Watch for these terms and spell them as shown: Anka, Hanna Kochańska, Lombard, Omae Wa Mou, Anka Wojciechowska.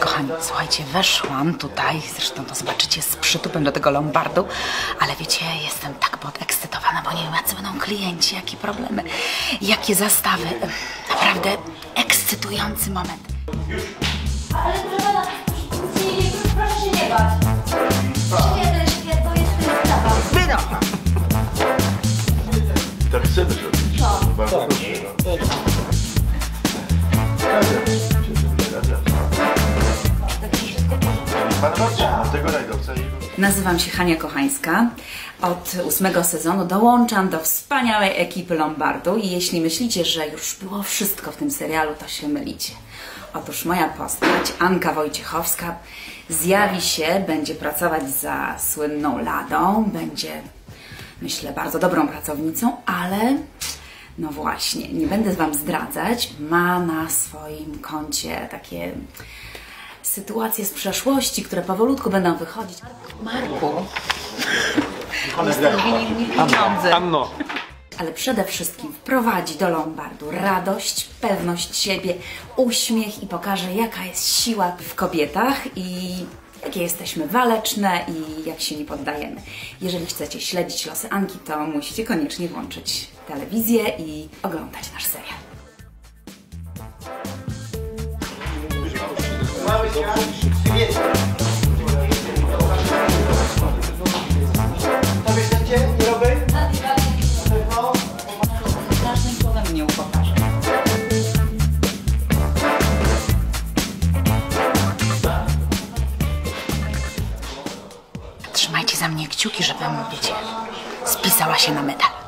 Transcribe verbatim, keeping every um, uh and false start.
kochani, słuchajcie, weszłam tutaj, zresztą to zobaczycie z przytupem do tego Lombardu, ale wiecie, jestem tak podekscytowana, bo nie wiem, jacy będą klienci, jakie problemy, jakie zastawy. Naprawdę ekscytujący moment. Ale proszę pana, proszę się nie bać. Świetne, świetne, to jest wystawa. Wyraźna! Tak chcemy zrobić. Bardzo proszę. Nazywam się Hanna Kochańska. Od ósmego sezonu dołączam do wspaniałej ekipy Lombardu i jeśli myślicie, że już było wszystko w tym serialu, to się mylicie. Otóż moja postać, Anka Wojciechowska, zjawi się, będzie pracować za słynną Ladą, będzie, myślę, bardzo dobrą pracownicą, ale... no właśnie, nie będę Wam zdradzać, ma na swoim koncie takie... sytuacje z przeszłości, które powolutku będą wychodzić. Marku, zostawili mi pieniądze. Anno. Ale przede wszystkim wprowadzi do Lombardu radość, pewność siebie, uśmiech i pokaże, jaka jest siła w kobietach i jakie jesteśmy waleczne i jak się nie poddajemy. Jeżeli chcecie śledzić losy Anki, to musicie koniecznie włączyć telewizję i oglądać nasz serial. Tobie ten dzień nie robię? Strasznym słowem mnie upokarza. Trzymajcie za mnie kciuki, żebym, wiecie, spisała się na medal.